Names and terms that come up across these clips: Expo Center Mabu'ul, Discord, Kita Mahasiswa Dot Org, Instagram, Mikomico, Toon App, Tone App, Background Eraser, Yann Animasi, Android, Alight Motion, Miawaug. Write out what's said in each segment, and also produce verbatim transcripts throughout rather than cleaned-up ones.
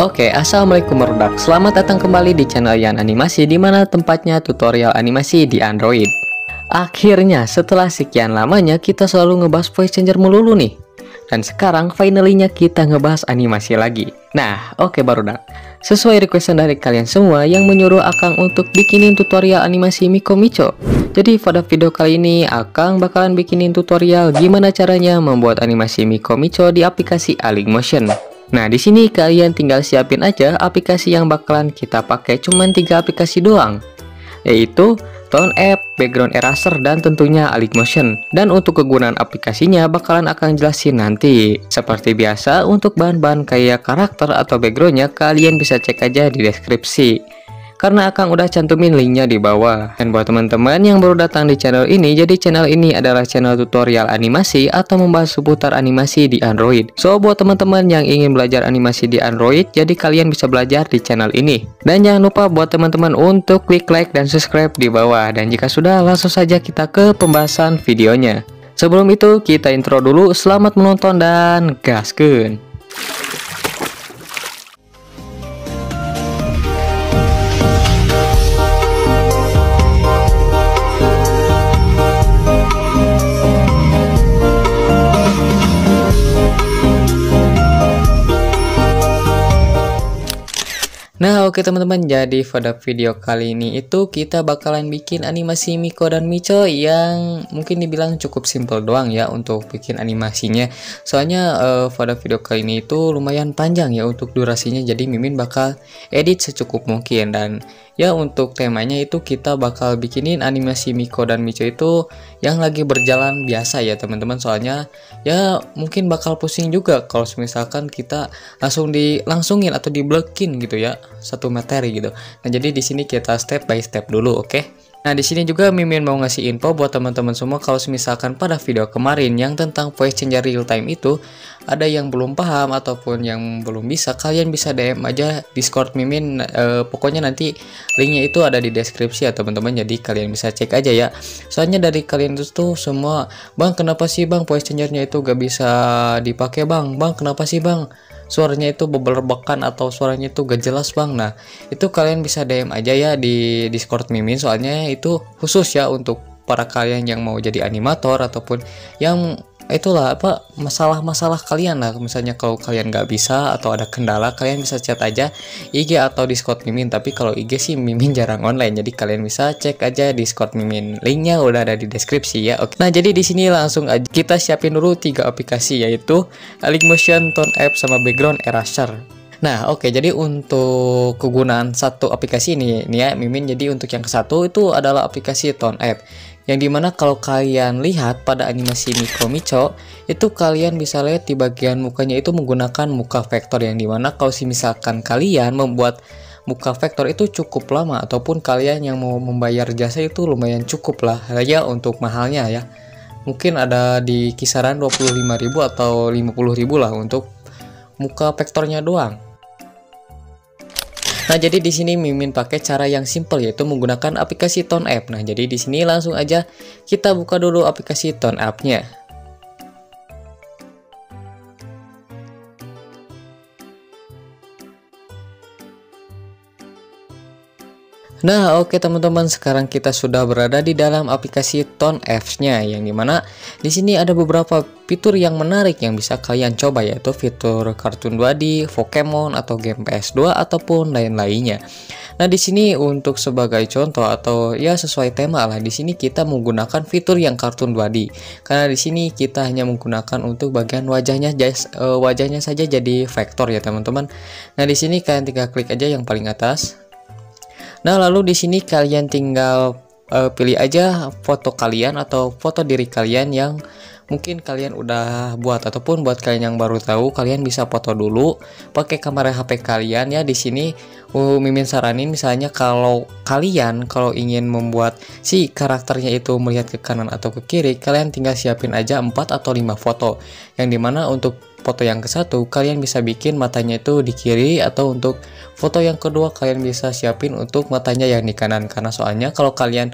Oke, okay, assalamualaikum warahmatullahi wabarakatuh. Selamat datang kembali di channel Yann Animasi, di mana tempatnya tutorial animasi di Android. Akhirnya, setelah sekian lamanya kita selalu ngebahas voice changer melulu nih. Dan sekarang finally-nya kita ngebahas animasi lagi. Nah, oke okay, barudak. Sesuai requestan dari kalian semua yang menyuruh Akang untuk bikinin tutorial animasi Mikomico. Jadi pada video kali ini Akang bakalan bikinin tutorial gimana caranya membuat animasi Mikomico di aplikasi Alight Motion. Nah, di sini kalian tinggal siapin aja aplikasi yang bakalan kita pakai, cuman tiga aplikasi doang, yaitu Tone App, Background Eraser, dan tentunya Alight Motion. Dan untuk kegunaan aplikasinya bakalan akan jelasin nanti. Seperti biasa, untuk bahan-bahan kayak karakter atau backgroundnya kalian bisa cek aja di deskripsi, karena Akang udah cantumin linknya di bawah. Dan buat teman-teman yang baru datang di channel ini, jadi channel ini adalah channel tutorial animasi atau membahas seputar animasi di Android. So, buat teman-teman yang ingin belajar animasi di Android, jadi kalian bisa belajar di channel ini. Dan jangan lupa buat teman-teman untuk klik like dan subscribe di bawah. Dan jika sudah, langsung saja kita ke pembahasan videonya. Sebelum itu, kita intro dulu. Selamat menonton dan gaskeun. Nah, oke teman-teman, jadi pada video kali ini itu kita bakalan bikin animasi Miko dan Mico yang mungkin dibilang cukup simple doang ya untuk bikin animasinya. Soalnya uh, pada video kali ini itu lumayan panjang ya untuk durasinya, jadi Mimin bakal edit secukup mungkin. Dan ya untuk temanya itu kita bakal bikinin animasi Miko dan Mico itu yang lagi berjalan biasa ya teman-teman. Soalnya ya mungkin bakal pusing juga kalau misalkan kita langsung dilangsungin atau diblekin gitu ya satu materi gitu. Nah, jadi di sini kita step by step dulu, oke? Okay? Nah, di sini juga Mimin mau ngasih info buat teman-teman semua kalau misalkan pada video kemarin yang tentang voice changer real time itu ada yang belum paham ataupun yang belum bisa, kalian bisa D M aja Discord Mimin. E, pokoknya nanti linknya itu ada di deskripsi ya teman-teman, jadi kalian bisa cek aja ya. Soalnya dari kalian itu tuh semua, "Bang, kenapa sih Bang voice changernya itu gak bisa dipakai Bang? Bang, kenapa sih Bang? Suaranya itu bebel-bekan atau suaranya itu gak jelas Bang." Nah, itu kalian bisa D M aja ya di Discord Mimin, soalnya itu khusus ya untuk para kalian yang mau jadi animator ataupun yang itulah apa masalah-masalah kalian lah. Misalnya kalau kalian nggak bisa atau ada kendala, kalian bisa chat aja I G atau Discord Mimin. Tapi kalau I G sih Mimin jarang online, jadi kalian bisa cek aja Discord Mimin, linknya udah ada di deskripsi ya. Oke, nah jadi di sini langsung aja kita siapin dulu tiga aplikasi, yaitu Alight Motion, Tone App, sama Background Eraser. Nah, oke, okay, jadi untuk kegunaan satu aplikasi ini nih ya Mimin. Jadi untuk yang ke satu itu adalah aplikasi Tone App, yang dimana kalau kalian lihat pada animasi Mikomico itu kalian bisa lihat di bagian mukanya itu menggunakan muka vektor, yang dimana kalau misalkan kalian membuat muka vektor itu cukup lama ataupun kalian yang mau membayar jasa itu lumayan cukup lah ya untuk mahalnya ya. Mungkin ada di kisaran dua puluh lima ribu atau lima puluh ribu lah untuk muka vektornya doang. Nah, jadi di sini Mimin pakai cara yang simple yaitu menggunakan aplikasi Tone App. Nah, jadi di sini langsung aja kita buka dulu aplikasi Tone App-nya. Nah, oke teman-teman, sekarang kita sudah berada di dalam aplikasi Tone App-nya, yang dimana di sini ada beberapa fitur yang menarik yang bisa kalian coba, yaitu fitur kartun dua D, Pokemon atau game P S dua ataupun lain-lainnya. Nah, di sini untuk sebagai contoh atau ya sesuai tema lah, di sini kita menggunakan fitur yang kartun dua D karena di sini kita hanya menggunakan untuk bagian wajahnya just, uh, wajahnya saja jadi vektor ya teman-teman. Nah, di sini kalian tinggal klik aja yang paling atas. Nah, lalu di sini kalian tinggal uh, pilih aja foto kalian atau foto diri kalian yang mungkin kalian udah buat, ataupun buat kalian yang baru tahu kalian bisa foto dulu pakai kamera H P kalian ya. Di sini uh, Mimin saranin misalnya kalau kalian kalau ingin membuat si karakternya itu melihat ke kanan atau ke kiri, kalian tinggal siapin aja empat atau lima foto, yang dimana untuk foto yang ke satu kalian bisa bikin matanya itu di kiri, atau untuk foto yang kedua kalian bisa siapin untuk matanya yang di kanan, karena soalnya kalau kalian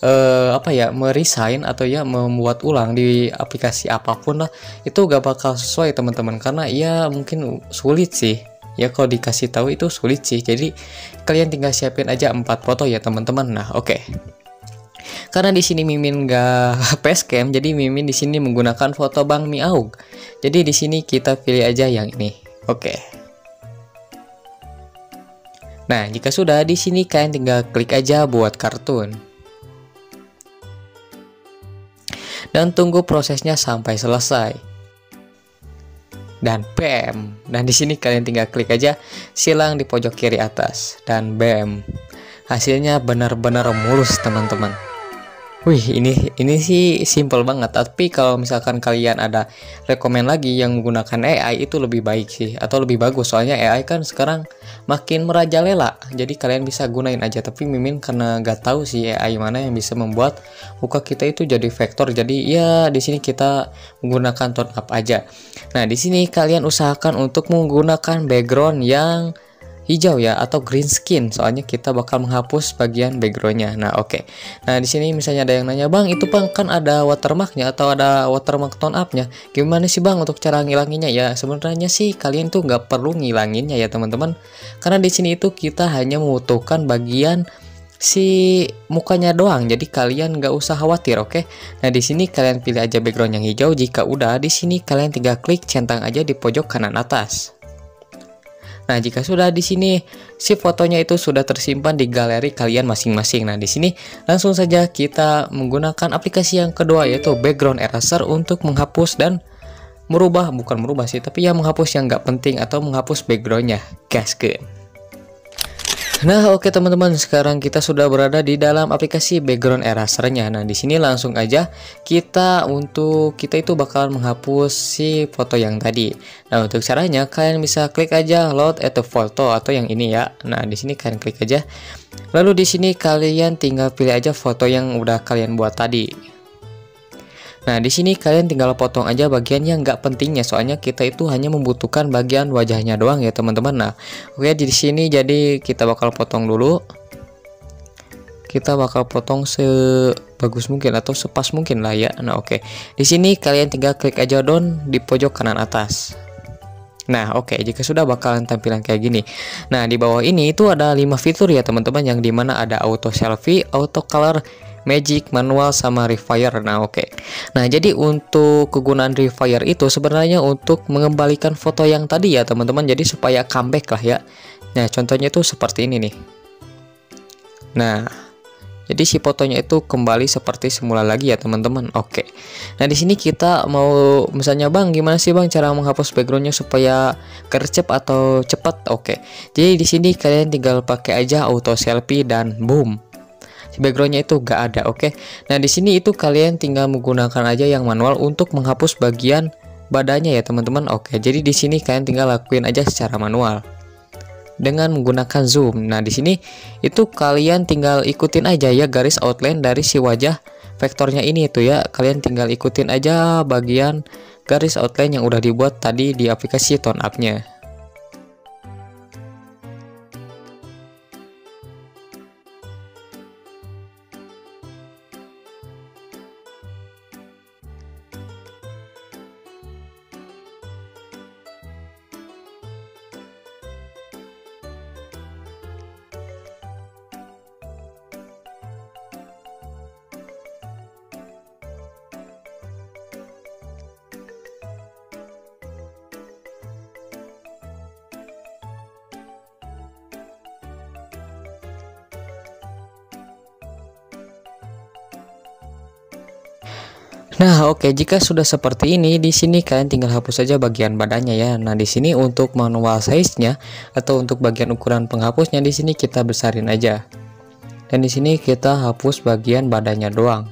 eh, apa ya meresign atau ya membuat ulang di aplikasi apapun lah, itu gak bakal sesuai teman-teman, karena ya mungkin sulit sih ya kalau dikasih tahu itu sulit sih, jadi kalian tinggal siapin aja empat foto ya teman-teman. Nah oke, karena di sini Mimin nggak facecam, jadi Mimin di sini menggunakan foto Bang Miawaug. Jadi di sini kita pilih aja yang ini. Oke. Nah, jika sudah di sini kalian tinggal klik aja buat kartun. Dan tunggu prosesnya sampai selesai. Dan bam. Dan di sini kalian tinggal klik aja silang di pojok kiri atas dan bam. Hasilnya benar-benar mulus, teman-teman. Wih, ini ini sih simple banget, tapi kalau misalkan kalian ada rekomen lagi yang menggunakan A I itu lebih baik sih, atau lebih bagus, soalnya A I kan sekarang makin merajalela, jadi kalian bisa gunain aja. Tapi Mimin karena nggak tahu sih A I mana yang bisa membuat muka kita itu jadi vektor, jadi ya di sini kita menggunakan Tone App aja. Nah di sini kalian usahakan untuk menggunakan background yang hijau ya, atau green skin, soalnya kita bakal menghapus bagian backgroundnya. Nah oke, okay. Nah di sini misalnya ada yang nanya, bang itu bang kan ada watermarknya atau ada watermark Tone App-nya, gimana sih bang untuk cara ngilanginnya? Ya sebenarnya sih kalian tuh nggak perlu ngilanginnya ya teman-teman, karena di sini itu kita hanya membutuhkan bagian si mukanya doang, jadi kalian nggak usah khawatir. Oke, okay? Nah di sini kalian pilih aja background yang hijau. Jika udah, di sini kalian tinggal klik centang aja di pojok kanan atas. Nah, jika sudah di sini si fotonya itu sudah tersimpan di galeri kalian masing-masing. Nah, di sini langsung saja kita menggunakan aplikasi yang kedua yaitu Background Eraser untuk menghapus dan merubah, bukan merubah sih, tapi ya menghapus yang nggak penting atau menghapus backgroundnya. Gaskeun. Nah, oke teman-teman, sekarang kita sudah berada di dalam aplikasi Background Eraser-nya. Nah, di sini langsung aja kita untuk kita itu bakal menghapus si foto yang tadi. Nah, untuk caranya kalian bisa klik aja load at the photo atau yang ini ya. Nah, di sini kalian klik aja. Lalu di sini kalian tinggal pilih aja foto yang udah kalian buat tadi. Nah, di sini kalian tinggal potong aja bagian yang nggak pentingnya, soalnya kita itu hanya membutuhkan bagian wajahnya doang ya teman-teman. Nah, oke di sini jadi kita bakal potong dulu. Kita bakal potong sebagus mungkin atau sepas mungkin lah ya. Nah, oke. Di sini kalian tinggal klik aja down di pojok kanan atas. Nah oke, okay, jika sudah bakalan tampilan kayak gini. Nah di bawah ini itu ada lima fitur ya teman-teman, yang dimana ada auto selfie, auto color, magic, manual, sama refire. Nah oke, okay. Nah jadi untuk kegunaan refire itu sebenarnya untuk mengembalikan foto yang tadi ya teman-teman, jadi supaya comeback lah ya. Nah contohnya itu seperti ini nih. Nah jadi si fotonya itu kembali seperti semula lagi ya teman-teman. Oke. Nah di sini kita mau misalnya bang gimana sih bang cara menghapus backgroundnya supaya gercep atau cepat? Oke. Jadi di sini kalian tinggal pakai aja auto selfie dan boom, si backgroundnya itu gak ada. Oke. Nah di sini itu kalian tinggal menggunakan aja yang manual untuk menghapus bagian badannya ya teman-teman. Oke. Jadi di sini kalian tinggal lakuin aja secara manual dengan menggunakan zoom. Nah di sini itu kalian tinggal ikutin aja ya garis outline dari si wajah vektornya ini itu ya. Kalian tinggal ikutin aja bagian garis outline yang udah dibuat tadi di aplikasi Tone App-nya. Nah, oke, okay. Jika sudah seperti ini, di sini kalian tinggal hapus saja bagian badannya ya. Nah, di sini untuk manual size-nya atau untuk bagian ukuran penghapusnya di sini kita besarin aja. Dan di sini kita hapus bagian badannya doang.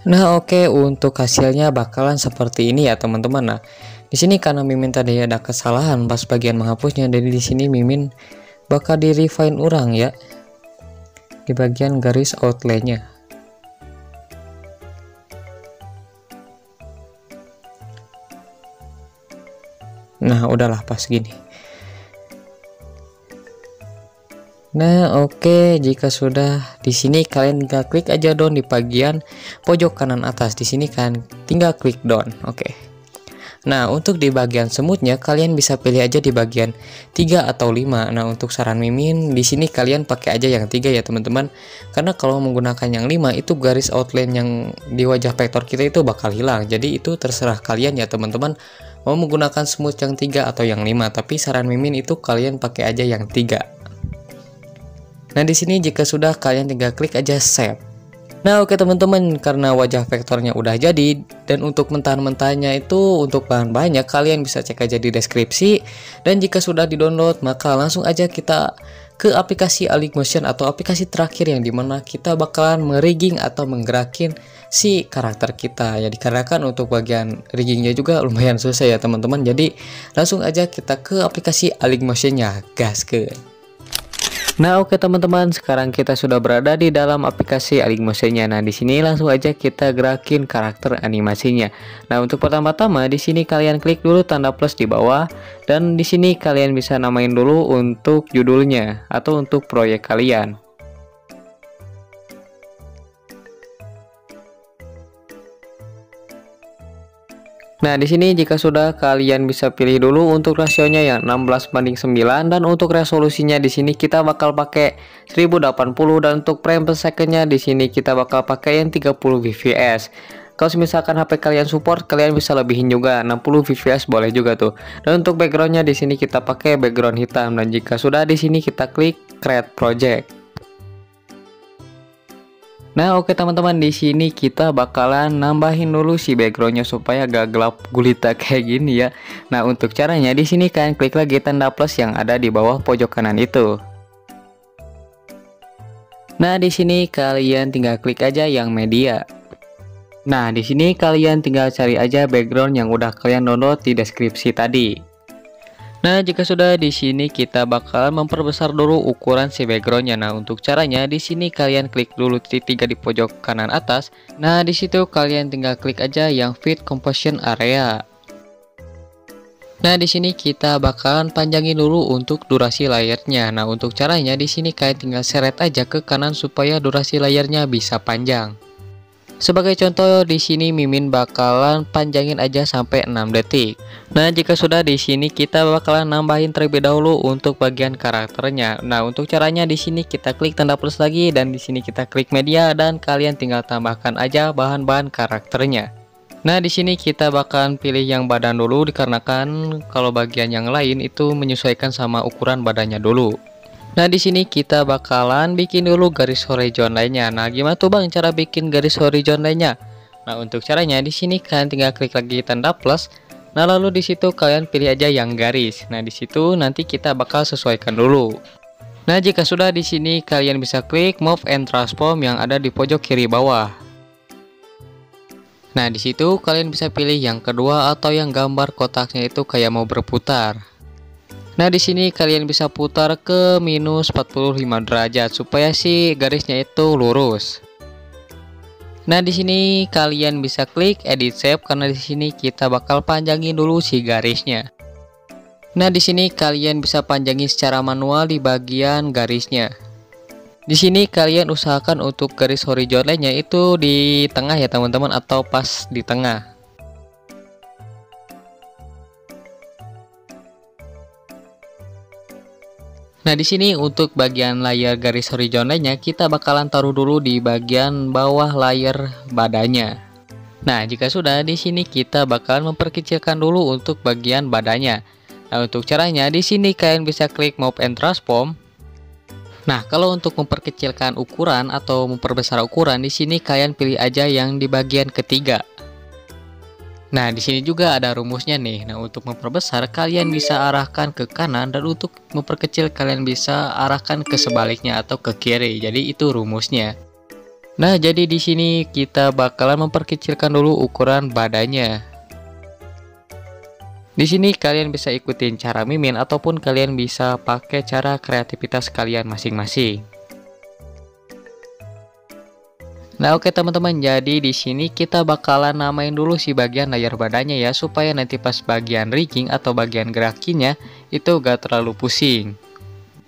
Nah oke, okay. Untuk hasilnya bakalan seperti ini ya teman-teman. Nah di sini karena Mimin tadi ada kesalahan pas bagian menghapusnya, jadi di sini Mimin bakal di refine urang ya di bagian garis outline-nya. Nah, udahlah pas gini. Nah, oke, okay. Jika sudah di sini kalian tinggal klik aja down di bagian pojok kanan atas. Di sini kan tinggal klik down. Oke. Okay. Nah, untuk di bagian semutnya kalian bisa pilih aja di bagian tiga atau lima. Nah, untuk saran mimin di sini kalian pakai aja yang tiga ya, teman-teman. Karena kalau menggunakan yang lima itu garis outline yang di wajah vektor kita itu bakal hilang. Jadi itu terserah kalian ya, teman-teman. Mau menggunakan smooth yang tiga atau yang lima, tapi saran mimin itu kalian pakai aja yang tiga. Nah, di sini jika sudah kalian tinggal klik aja save. Nah, oke teman-teman, karena wajah vektornya udah jadi, dan untuk mentahan-mentahnya itu untuk bahan-bahannya kalian bisa cek aja di deskripsi. Dan jika sudah di-download, maka langsung aja kita ke aplikasi Alight Motion atau aplikasi terakhir yang dimana kita bakalan merigging atau menggerakin si karakter kita. Ya, dikarenakan untuk bagian riggingnya juga lumayan susah ya, teman-teman. Jadi, langsung aja kita ke aplikasi Alight Motion-nya. Gas ke. Nah, oke okay, teman-teman, sekarang kita sudah berada di dalam aplikasi Alight Motion-nya. Nah, di sini langsung aja kita gerakin karakter animasinya. Nah, untuk pertama-tama di sini kalian klik dulu tanda plus di bawah, dan di sini kalian bisa namain dulu untuk judulnya atau untuk proyek kalian. Nah, di sini jika sudah kalian bisa pilih dulu untuk rasionya yang enam belas banding sembilan, dan untuk resolusinya di sini kita bakal pakai seribu delapan puluh, dan untuk frame per second-nya di sini kita bakal pakai yang tiga puluh fps. Kalau misalkan H P kalian support, kalian bisa lebihin juga enam puluh fps boleh juga tuh. Dan untuk background-nya di sini kita pakai background hitam, dan jika sudah di sini kita klik create project. Nah, oke okay, teman-teman, di sini kita bakalan nambahin dulu si backgroundnya supaya gak gelap gulita kayak gini ya. Nah, untuk caranya di sini kan klik lagi tanda plus yang ada di bawah pojok kanan itu. Nah, di sini kalian tinggal klik aja yang media. Nah, di sini kalian tinggal cari aja background yang udah kalian download di deskripsi tadi. Nah, jika sudah di sini kita bakal memperbesar dulu ukuran si backgroundnya. Nah, untuk caranya di sini kalian klik dulu titik tiga di pojok kanan atas. Nah, di situ kalian tinggal klik aja yang fit composition area. Nah, di sini kita bakalan panjangin dulu untuk durasi layarnya. Nah, untuk caranya di sini kalian tinggal seret aja ke kanan supaya durasi layarnya bisa panjang. Sebagai contoh di sini mimin bakalan panjangin aja sampai enam detik. Nah, jika sudah di sini kita bakalan nambahin terlebih dahulu untuk bagian karakternya. Nah, untuk caranya di sini kita klik tanda plus lagi, dan di sini kita klik media, dan kalian tinggal tambahkan aja bahan-bahan karakternya. Nah, di sini kita bakalan pilih yang badan dulu, dikarenakan kalau bagian yang lain itu menyesuaikan sama ukuran badannya dulu. Nah, di sini kita bakalan bikin dulu garis horizon lainnya. Nah, gimana tuh Bang cara bikin garis horizon lainnya? Nah, untuk caranya di sini kalian tinggal klik lagi tanda plus. Nah, lalu di situ kalian pilih aja yang garis. Nah, di situ nanti kita bakal sesuaikan dulu. Nah, jika sudah di sini kalian bisa klik move and transform yang ada di pojok kiri bawah. Nah, di situ kalian bisa pilih yang kedua atau yang gambar kotaknya itu kayak mau berputar. Nah, di sini kalian bisa putar ke minus empat puluh lima derajat supaya si garisnya itu lurus. Nah, di sini kalian bisa klik edit shape karena di sini kita bakal panjangin dulu si garisnya. Nah, di sini kalian bisa panjangin secara manual di bagian garisnya. Di sini kalian usahakan untuk garis horizontalnya itu di tengah ya, teman-teman, atau pas di tengah. Nah, di sini untuk bagian layar garis horizontalnya kita bakalan taruh dulu di bagian bawah layar badannya. Nah, jika sudah di sini kita bakalan memperkecilkan dulu untuk bagian badannya. Nah, untuk caranya di sini kalian bisa klik move and transform. Nah, kalau untuk memperkecilkan ukuran atau memperbesar ukuran di sini kalian pilih aja yang di bagian ketiga. Nah, di sini juga ada rumusnya nih. Nah, untuk memperbesar kalian bisa arahkan ke kanan, dan untuk memperkecil kalian bisa arahkan ke sebaliknya atau ke kiri. Jadi itu rumusnya. Nah, jadi di sini kita bakalan memperkecilkan dulu ukuran badannya. Di sini kalian bisa ikutin cara mimin ataupun kalian bisa pakai cara kreativitas kalian masing-masing. Nah oke teman-teman, jadi di sini kita bakalan namain dulu si bagian layar badannya ya, supaya nanti pas bagian rigging atau bagian gerakinnya itu gak terlalu pusing.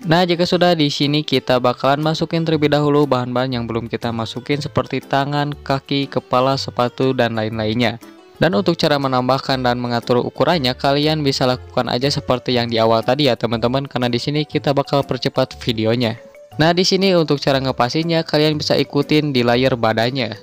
Nah jika sudah, di sini kita bakalan masukin terlebih dahulu bahan-bahan yang belum kita masukin seperti tangan, kaki, kepala, sepatu, dan lain-lainnya. Dan untuk cara menambahkan dan mengatur ukurannya, kalian bisa lakukan aja seperti yang di awal tadi ya teman-teman, karena di sini kita bakal percepat videonya. Nah di sini untuk cara ngepasinya kalian bisa ikutin di layar badannya.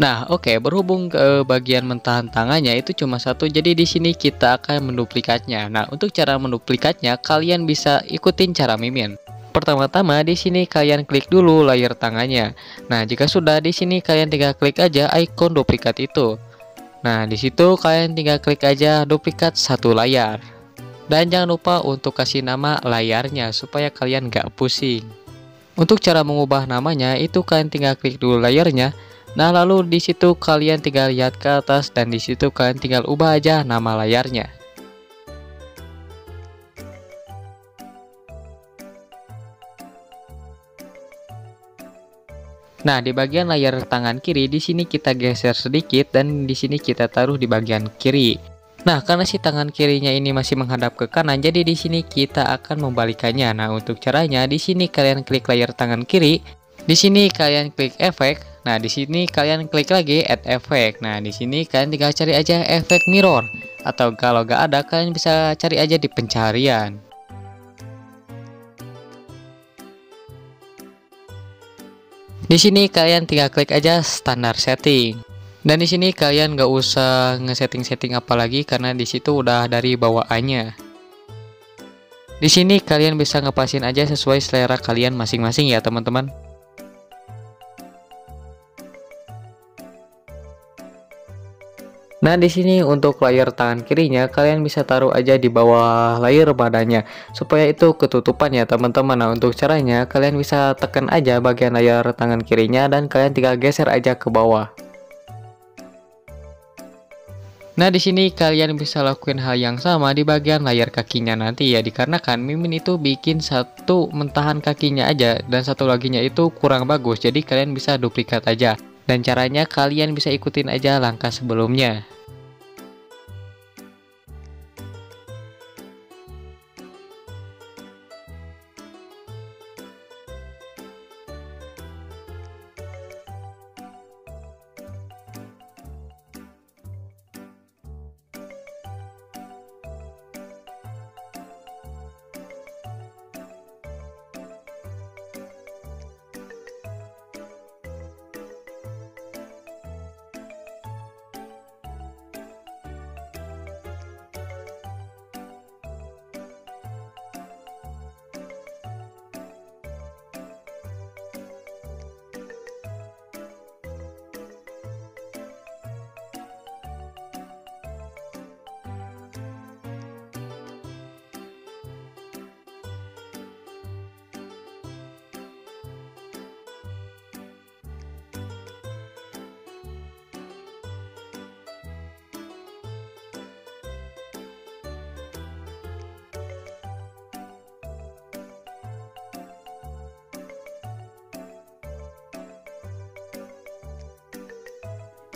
Nah oke, berhubung ke bagian mentahan tangannya itu cuma satu, jadi di sini kita akan menduplikatnya. Nah untuk cara menduplikatnya kalian bisa ikutin cara mimin. Pertama-tama di sini kalian klik dulu layar tangannya. Nah jika sudah, di sini kalian tinggal klik aja ikon duplikat itu. Nah di situ kalian tinggal klik aja duplikat satu layar. Dan jangan lupa untuk kasih nama layarnya supaya kalian gak pusing. Untuk cara mengubah namanya itu kalian tinggal klik dulu layarnya. Nah lalu di situ kalian tinggal lihat ke atas dan di situ kalian tinggal ubah aja nama layarnya. Nah di bagian layar tangan kiri di sini kita geser sedikit dan di sini kita taruh di bagian kiri. Nah karena si tangan kirinya ini masih menghadap ke kanan, jadi di sini kita akan membalikannya. Nah untuk caranya di sini kalian klik layar tangan kiri. Di sini kalian klik efek. Nah, di sini kalian klik lagi add effect. Nah, di sini kalian tinggal cari aja efek mirror, atau kalau gak ada kalian bisa cari aja di pencarian. Di sini kalian tinggal klik aja standar setting. Dan di sini kalian gak usah ngesetting-setting apa lagi karena di situ udah dari bawaannya. Di sini kalian bisa ngepasin aja sesuai selera kalian masing-masing ya, teman-teman. Nah di sini untuk layar tangan kirinya kalian bisa taruh aja di bawah layar badannya supaya itu ketutupan ya teman-teman. Nah untuk caranya kalian bisa tekan aja bagian layar tangan kirinya dan kalian tinggal geser aja ke bawah. Nah di sini kalian bisa lakuin hal yang sama di bagian layar kakinya nanti ya, dikarenakan mimin itu bikin satu mentahan kakinya aja dan satu laginya itu kurang bagus, jadi kalian bisa duplikat aja. Dan caranya kalian bisa ikutin aja langkah sebelumnya.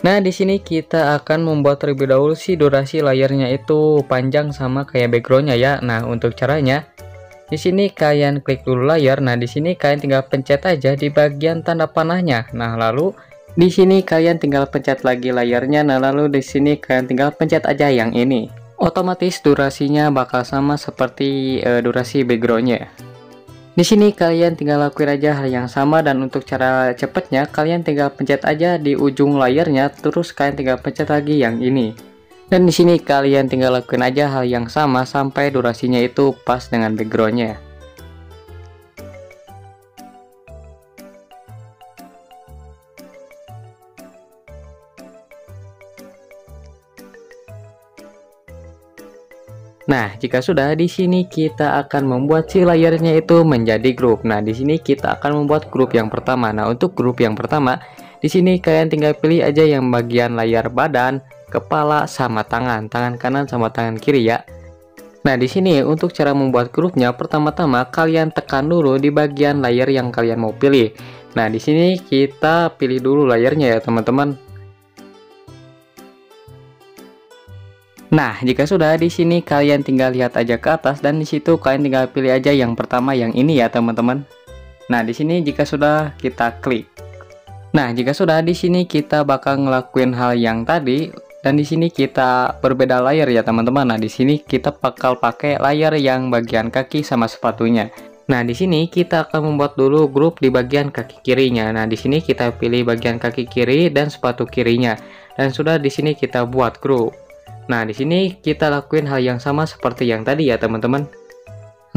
Nah, di sini kita akan membuat terlebih dahulu si durasi layarnya itu panjang sama kayak backgroundnya ya. Nah, untuk caranya di sini kalian klik dulu layar. Nah, di sini kalian tinggal pencet aja di bagian tanda panahnya. Nah, lalu di sini kalian tinggal pencet lagi layarnya. Nah, lalu di sini kalian tinggal pencet aja yang ini. Otomatis durasinya bakal sama seperti uh, durasi backgroundnya. Di sini kalian tinggal lakuin aja hal yang sama, dan untuk cara cepatnya kalian tinggal pencet aja di ujung layarnya, terus kalian tinggal pencet lagi yang ini. Dan di sini kalian tinggal lakuin aja hal yang sama sampai durasinya itu pas dengan backgroundnya. Nah, jika sudah, di sini kita akan membuat si layarnya itu menjadi grup. Nah, di sini kita akan membuat grup yang pertama. Nah, untuk grup yang pertama, di sini kalian tinggal pilih aja yang bagian layar badan, kepala, sama tangan, tangan kanan sama tangan kiri ya. Nah, di sini untuk cara membuat grupnya, pertama-tama kalian tekan dulu di bagian layar yang kalian mau pilih. Nah, di sini kita pilih dulu layarnya ya, teman-teman. Nah, jika sudah di sini kalian tinggal lihat aja ke atas dan di situ kalian tinggal pilih aja yang pertama yang ini ya, teman-teman. Nah, di sini jika sudah kita klik. Nah, jika sudah di sini kita bakal ngelakuin hal yang tadi dan di sini kita berbeda layar ya, teman-teman. Nah, di sini kita bakal pakai layar yang bagian kaki sama sepatunya. Nah, di sini kita akan membuat dulu grup di bagian kaki kirinya. Nah, di sini kita pilih bagian kaki kiri dan sepatu kirinya. Dan sudah di sini kita buat grup. Nah, di sini kita lakuin hal yang sama seperti yang tadi ya, teman-teman.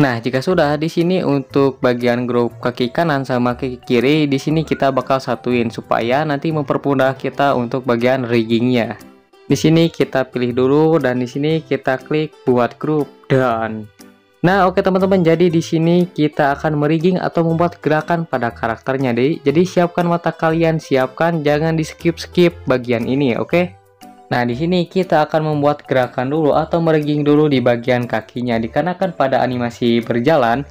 Nah, jika sudah di sini untuk bagian grup kaki kanan sama kaki kiri, di sini kita bakal satuin supaya nanti mempermudah kita untuk bagian riggingnya. Di sini kita pilih dulu dan di sini kita klik buat grup dan nah, oke teman-teman, jadi di sini kita akan merigging atau membuat gerakan pada karakternya deh. Jadi siapkan mata kalian, siapkan, jangan di skip-skip bagian ini, oke? Nah, di sini kita akan membuat gerakan dulu atau merigging dulu di bagian kakinya, dikarenakan pada animasi berjalan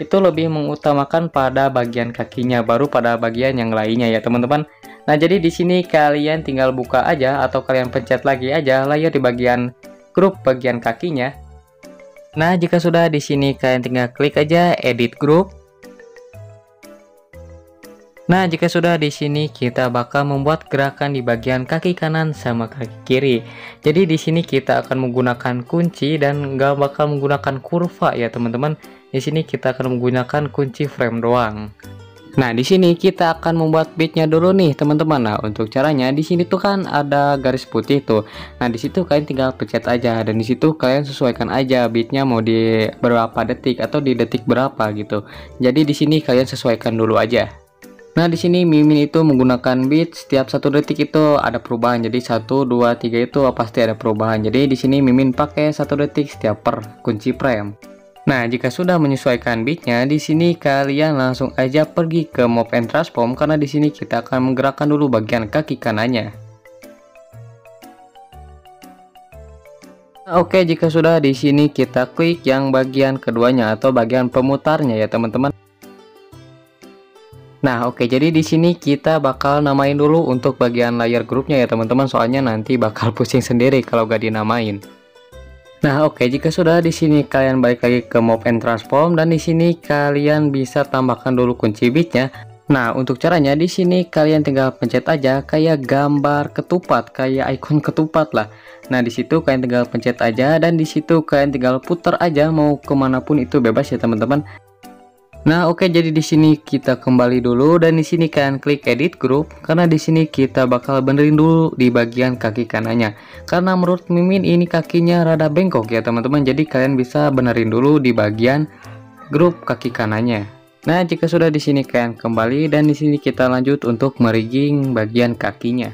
itu lebih mengutamakan pada bagian kakinya baru pada bagian yang lainnya ya, teman-teman. Nah, jadi di sini kalian tinggal buka aja atau kalian pencet lagi aja layar di bagian grup bagian kakinya. Nah, jika sudah di sini kalian tinggal klik aja edit group. Nah, jika sudah di sini kita bakal membuat gerakan di bagian kaki kanan sama kaki kiri. Jadi di sini kita akan menggunakan kunci dan nggak bakal menggunakan kurva ya, teman-teman. Di sini kita akan menggunakan kunci frame doang. Nah, di sini kita akan membuat beatnya dulu nih, teman-teman. Nah, untuk caranya di sini tuh kan ada garis putih tuh. Nah, di situ kalian tinggal pencet aja dan di situ kalian sesuaikan aja beatnya mau di berapa detik atau di detik berapa gitu. Jadi di sini kalian sesuaikan dulu aja. Nah, di sini Mimin itu menggunakan beat setiap satu detik itu ada perubahan. Jadi satu, dua, tiga itu pasti ada perubahan. Jadi di sini Mimin pakai satu detik setiap per kunci frame. Nah, jika sudah menyesuaikan beatnya, di sini kalian langsung aja pergi ke Move and Transform karena di sini kita akan menggerakkan dulu bagian kaki kanannya. Nah, oke, jika sudah di sini kita klik yang bagian keduanya atau bagian pemutarnya ya, teman-teman. Nah, oke, jadi di sini kita bakal namain dulu untuk bagian layar grupnya ya, teman-teman. Soalnya nanti bakal pusing sendiri kalau gak dinamain. Nah, oke, jika sudah di sini kalian balik lagi ke Move and Transform dan di sini kalian bisa tambahkan dulu kunci beatnya. Nah, untuk caranya di sini kalian tinggal pencet aja kayak gambar ketupat, kayak ikon ketupat lah. Nah, di situ kalian tinggal pencet aja dan di situ kalian tinggal putar aja mau kemanapun itu bebas ya, teman-teman. Nah, oke, jadi di sini kita kembali dulu dan di sini kalian klik edit group karena di sini kita bakal benerin dulu di bagian kaki kanannya. Karena menurut Mimin ini kakinya rada bengkok ya, teman-teman. Jadi kalian bisa benerin dulu di bagian grup kaki kanannya. Nah, jika sudah di sini kalian kembali dan di sini kita lanjut untuk merigging bagian kakinya.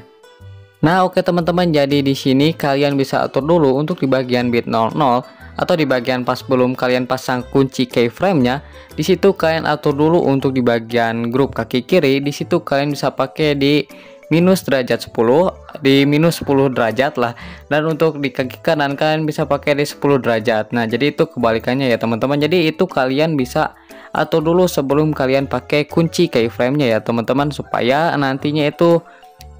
Nah, oke teman-teman, jadi di sini kalian bisa atur dulu untuk di bagian beat nol nol atau di bagian pas belum kalian pasang kunci keyframe-nya. Di situ kalian atur dulu untuk di bagian grup kaki kiri. Di situ kalian bisa pakai di minus derajat sepuluh, di minus sepuluh derajat lah. Dan untuk di kaki kanan kalian bisa pakai di sepuluh derajat. Nah, jadi itu kebalikannya ya, teman-teman. Jadi itu kalian bisa atur dulu sebelum kalian pakai kunci keyframe-nya ya, teman-teman, supaya nantinya itu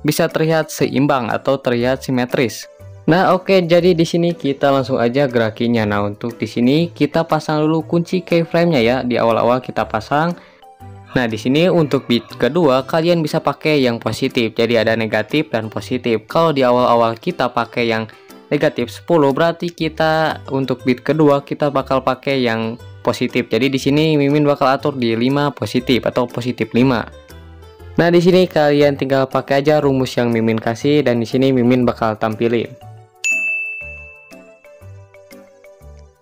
bisa terlihat seimbang atau terlihat simetris. Nah, oke, jadi di sini kita langsung aja gerakinnya. Nah, untuk di sini kita pasang dulu kunci keyframe-nya ya, di awal-awal kita pasang. Nah, di sini untuk beat kedua kalian bisa pakai yang positif. Jadi ada negatif dan positif. Kalau di awal-awal kita pakai yang negatif sepuluh, berarti kita untuk beat kedua kita bakal pakai yang positif. Jadi di sini Mimin bakal atur di lima positif atau positif lima. Nah, di sini kalian tinggal pakai aja rumus yang Mimin kasih dan di sini Mimin bakal tampilin.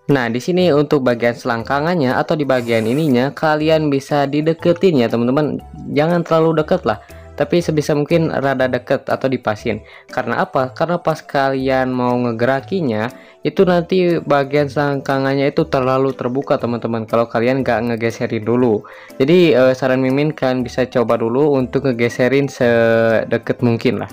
Nah, di sini untuk bagian selangkangannya atau di bagian ininya kalian bisa dideketin ya, teman-teman. Jangan terlalu deket lah, tapi sebisa mungkin rada deket atau dipasin. Karena apa? Karena pas kalian mau ngegerakinya, itu nanti bagian selangkangannya itu terlalu terbuka, teman-teman, kalau kalian gak ngegeserin dulu. Jadi eh, saran Mimin kalian bisa coba dulu untuk ngegeserin sedekat mungkin lah.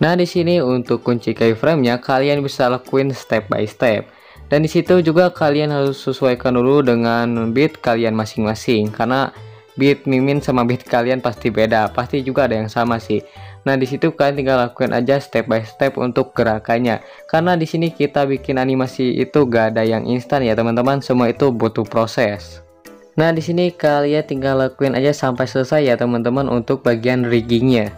Nah, di sini untuk kunci keyframe-nya kalian bisa lakuin step by step. Dan disitu juga kalian harus sesuaikan dulu dengan beat kalian masing-masing, karena beat Mimin sama beat kalian pasti beda, pasti juga ada yang sama sih. Nah disitu kalian tinggal lakukan aja step by step untuk gerakannya, karena di sini kita bikin animasi itu gak ada yang instan ya teman-teman, semua itu butuh proses. Nah di sini kalian tinggal lakuin aja sampai selesai ya teman-teman untuk bagian riggingnya.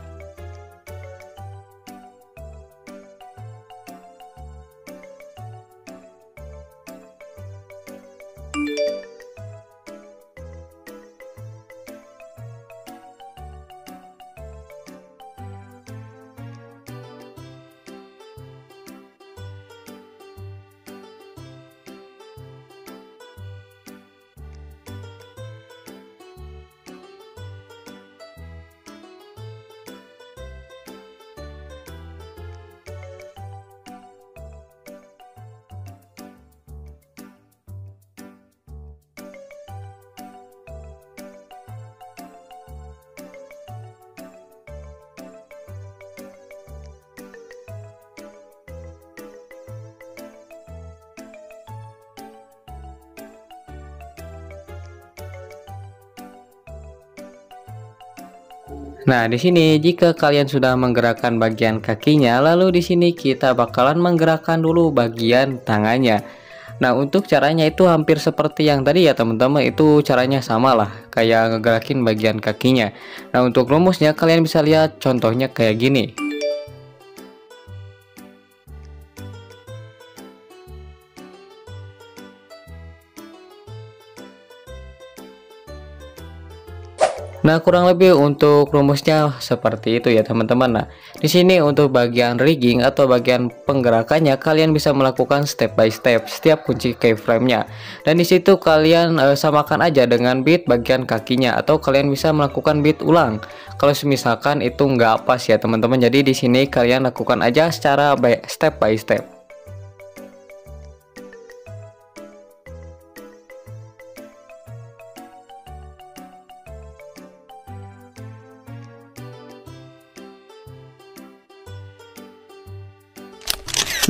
Nah, di sini jika kalian sudah menggerakkan bagian kakinya, lalu di sini kita bakalan menggerakkan dulu bagian tangannya. Nah, untuk caranya itu hampir seperti yang tadi ya, teman-teman. Itu caranya samalah kayak ngegerakin bagian kakinya. Nah, untuk rumusnya kalian bisa lihat contohnya kayak gini. Nah, kurang lebih untuk rumusnya seperti itu ya teman-teman. Nah, di sini untuk bagian rigging atau bagian penggerakannya kalian bisa melakukan step by step setiap kunci keyframe-nya. Dan di situ kalian e, samakan aja dengan beat bagian kakinya, atau kalian bisa melakukan beat ulang kalau misalkan itu nggak pas ya teman-teman. Jadi di sini kalian lakukan aja secara by, step by step.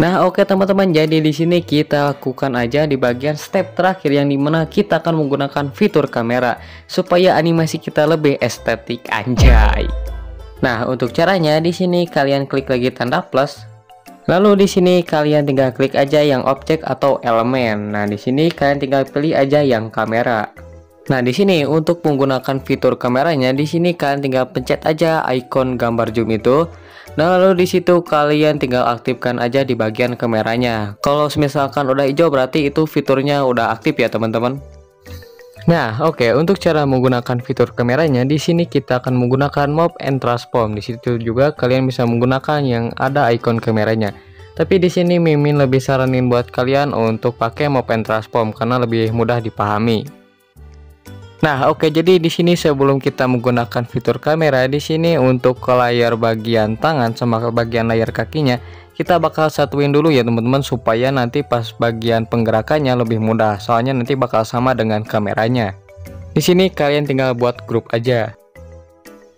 Nah oke teman-teman, jadi di sini kita lakukan aja di bagian step terakhir yang dimana kita akan menggunakan fitur kamera supaya animasi kita lebih estetik anjay. Nah untuk caranya di sini kalian klik lagi tanda plus, lalu di sini kalian tinggal klik aja yang objek atau elemen. Nah di sini kalian tinggal pilih aja yang kamera. Nah di sini untuk menggunakan fitur kameranya di sini kalian tinggal pencet aja ikon gambar zoom itu. Nah lalu disitu kalian tinggal aktifkan aja di bagian kameranya. Kalau misalkan udah hijau berarti itu fiturnya udah aktif ya teman-teman. Nah oke, untuk cara menggunakan fitur kameranya di sini kita akan menggunakan move and transform. Disitu juga kalian bisa menggunakan yang ada ikon kameranya. Tapi di sini Mimin lebih saranin buat kalian untuk pakai move and transform karena lebih mudah dipahami. Nah, oke, jadi di sini sebelum kita menggunakan fitur kamera di sini untuk ke layar bagian tangan sama ke bagian layar kakinya, kita bakal satuin dulu ya teman-teman supaya nanti pas bagian penggerakannya lebih mudah. Soalnya nanti bakal sama dengan kameranya. Di sini kalian tinggal buat grup aja.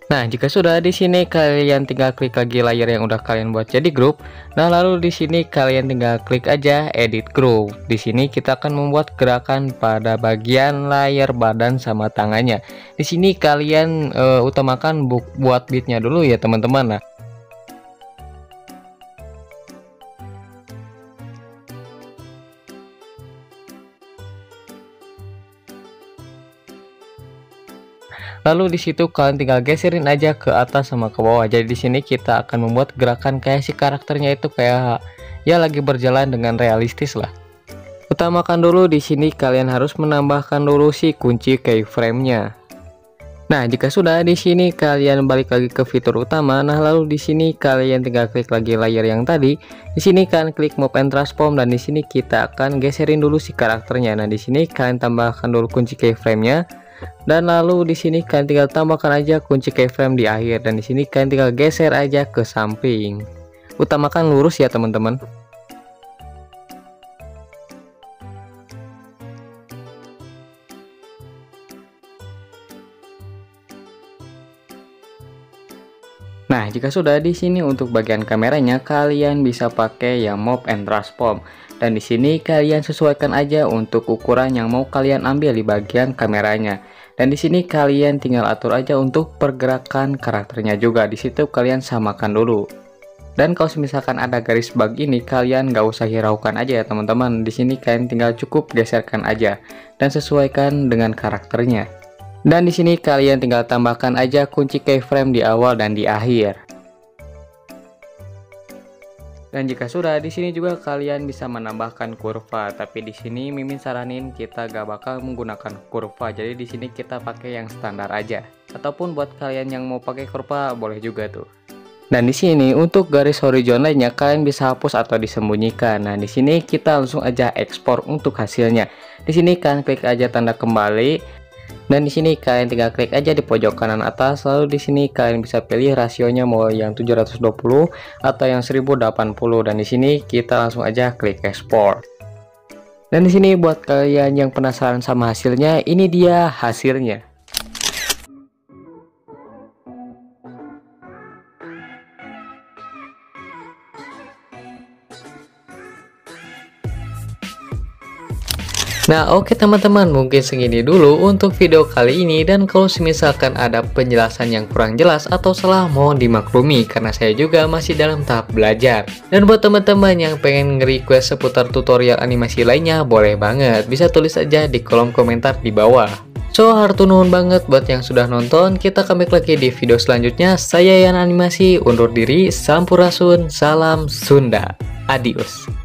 Nah, jika sudah di sini kalian tinggal klik lagi layar yang udah kalian buat jadi grup. Nah, lalu di sini kalian tinggal klik aja edit group. Di sini kita akan membuat gerakan pada bagian layar badan sama tangannya. Di sini kalian uh, utamakan bu buat beatnya dulu ya teman-teman. Nah, lalu di situ kalian tinggal geserin aja ke atas sama ke bawah. Jadi di sini kita akan membuat gerakan kayak si karakternya itu kayak ya lagi berjalan dengan realistis lah. Utamakan dulu di sini kalian harus menambahkan dulu si kunci keyframe-nya. Nah, jika sudah di sini kalian balik lagi ke fitur utama. Nah, lalu di sini kalian tinggal klik lagi layar yang tadi. Di sini kalian klik move and transform dan di sini kita akan geserin dulu si karakternya. Nah, di sini kalian tambahkan dulu kunci keyframe-nya. Dan lalu di sini kalian tinggal tambahkan aja kunci keyframe di akhir, dan di sini kalian tinggal geser aja ke samping. Utamakan lurus ya teman-teman. Nah, jika sudah di sini untuk bagian kameranya kalian bisa pakai yang move and transform. Dan di sini kalian sesuaikan aja untuk ukuran yang mau kalian ambil di bagian kameranya. Dan di sini kalian tinggal atur aja untuk pergerakan karakternya juga. Di situ kalian samakan dulu. Dan kalau misalkan ada garis bug ini, kalian nggak usah hiraukan aja ya teman-teman. Di sini kalian tinggal cukup geserkan aja dan sesuaikan dengan karakternya. Dan di sini kalian tinggal tambahkan aja kunci keyframe di awal dan di akhir. Dan jika sudah, di sini juga kalian bisa menambahkan kurva. Tapi di sini Mimin saranin kita gak bakal menggunakan kurva. Jadi di sini kita pakai yang standar aja. Ataupun buat kalian yang mau pakai kurva boleh juga tuh. Dan di sini untuk garis horizontalnya kalian bisa hapus atau disembunyikan. Nah, di sini kita langsung aja ekspor untuk hasilnya. Di sini kalian klik aja tanda kembali. Dan di sini kalian tinggal klik aja di pojok kanan atas. Lalu di sini kalian bisa pilih rasionya mau yang tujuh ratus dua puluh atau yang seribu delapan puluh. Dan di sini kita langsung aja klik ekspor. Dan di sini buat kalian yang penasaran sama hasilnya, ini dia hasilnya. Nah oke teman-teman, mungkin segini dulu untuk video kali ini, dan kalau misalkan ada penjelasan yang kurang jelas atau salah mohon dimaklumi karena saya juga masih dalam tahap belajar. Dan buat teman-teman yang pengen nge-request seputar tutorial animasi lainnya boleh banget, bisa tulis aja di kolom komentar di bawah. So hartu nuhun banget buat yang sudah nonton, kita comeback lagi di video selanjutnya. Saya Yann Animasi undur diri, sampurasun, salam Sunda, adios.